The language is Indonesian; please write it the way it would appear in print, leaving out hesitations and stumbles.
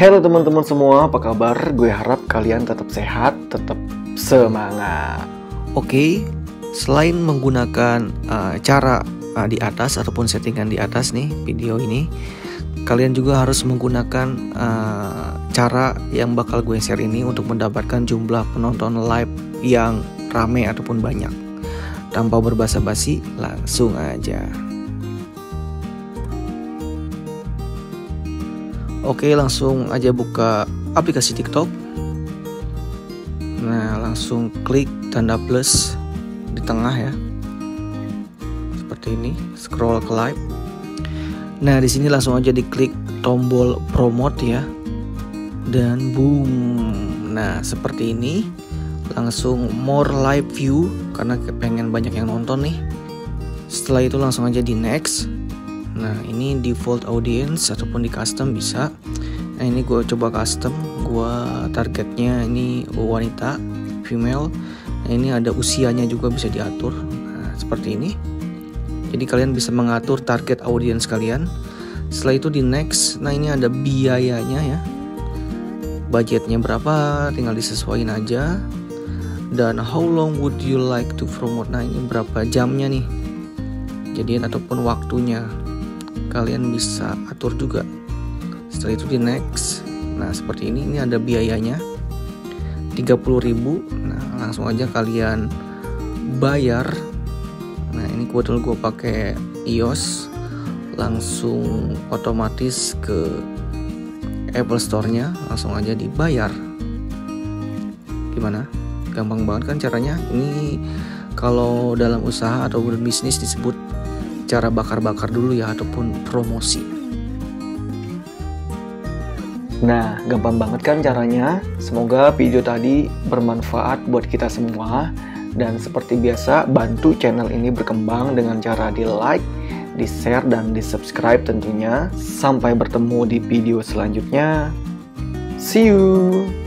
Halo teman-teman semua, apa kabar? Gue harap kalian tetap sehat, tetap semangat. Oke, selain menggunakan cara di atas ataupun settingan di atas nih video ini, kalian juga harus menggunakan cara yang bakal gue share ini untuk mendapatkan jumlah penonton live yang rame ataupun banyak. Tanpa berbasa-basi, langsung aja. Oke, langsung aja buka aplikasi TikTok. Nah, langsung klik tanda plus di tengah ya. Seperti ini, scroll ke live. Nah, di sini langsung aja diklik tombol promote ya. Dan boom. Nah, seperti ini. Langsung more live view karena pengen banyak yang nonton nih. Setelah itu langsung aja di next. Nah, ini default audience ataupun di custom bisa. Nah, ini gue coba custom, gue targetnya ini wanita, female. Nah, ini ada usianya juga bisa diatur. Nah, seperti ini. Jadi kalian bisa mengatur target audience kalian. Setelah itu di next. Nah, ini ada biayanya ya. Budgetnya berapa, tinggal disesuaikan aja. Dan how long would you like to promote? Nah, ini berapa jamnya nih. Jadi ataupun waktunya. Kalian bisa atur juga. Setelah itu di next. Nah, seperti ini ada biayanya 30.000. Nah, langsung aja kalian bayar. Nah, ini kebetulan gue pakai iOS, langsung otomatis ke Apple Store-nya, langsung aja dibayar. Gimana? Gampang banget kan caranya? Ini kalau dalam usaha atau berbisnis disebut cara bakar-bakar dulu ya, ataupun promosi. Nah, gampang banget kan caranya. Semoga video tadi bermanfaat buat kita semua. Dan seperti biasa, bantu channel ini berkembang dengan cara di like, di share, dan di subscribe tentunya. Sampai bertemu di video selanjutnya. See you!